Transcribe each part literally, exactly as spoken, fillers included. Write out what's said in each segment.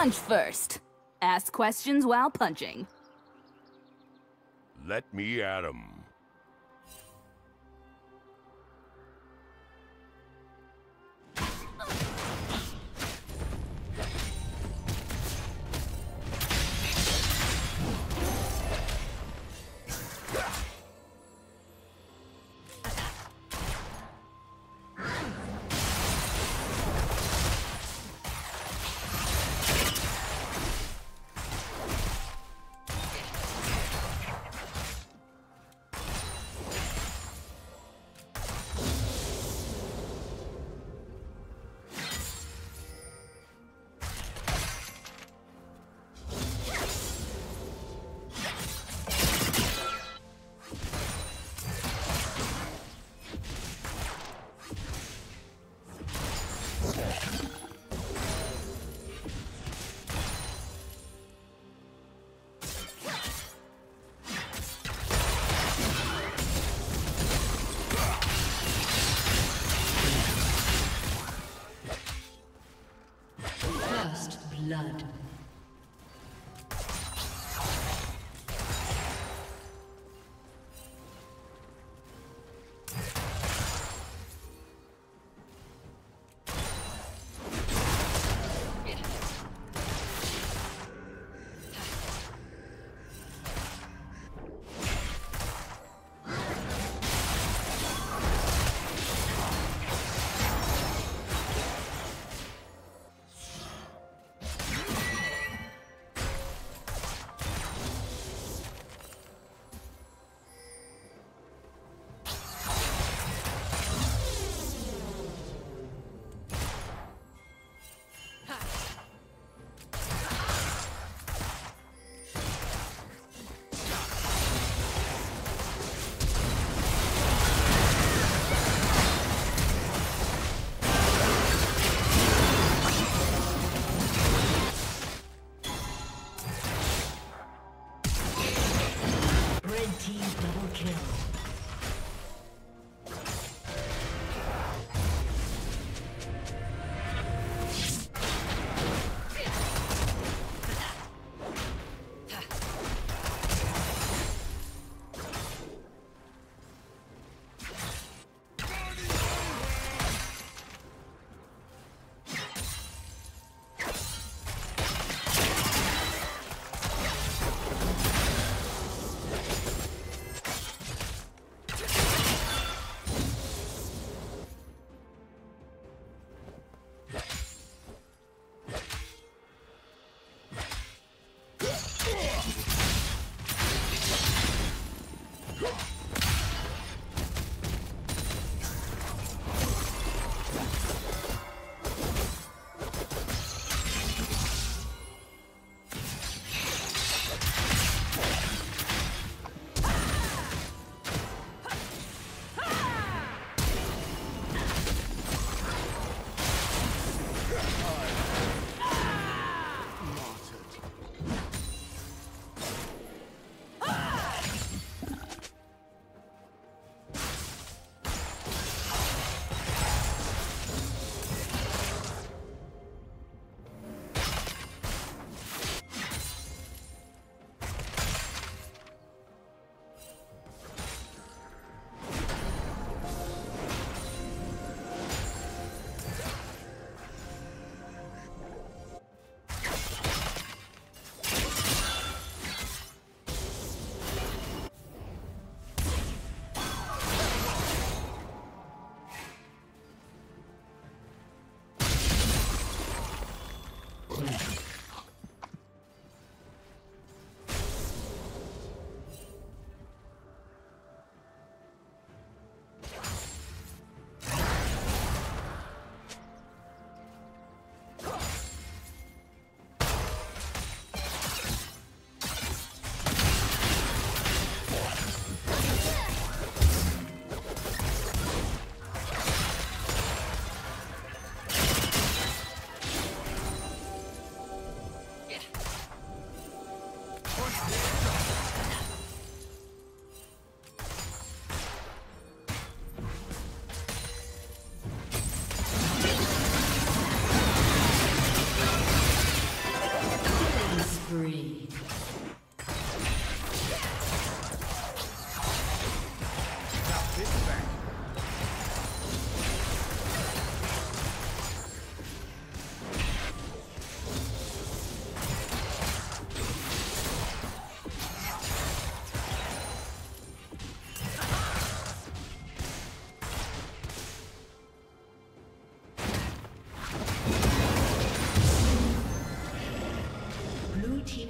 Punch first. Ask questions while punching. Let me at 'em. Blood.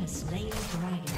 has slain the dragon.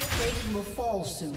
Turret plating will fall soon.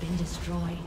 Been destroyed.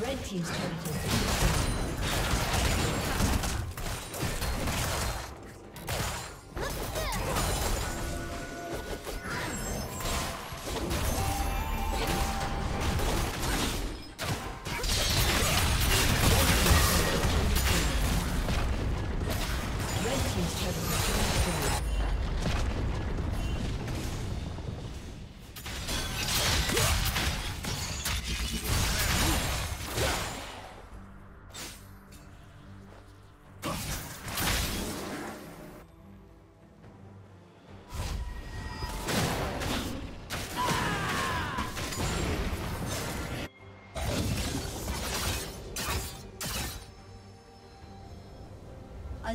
Red team's turret has been destroyed. A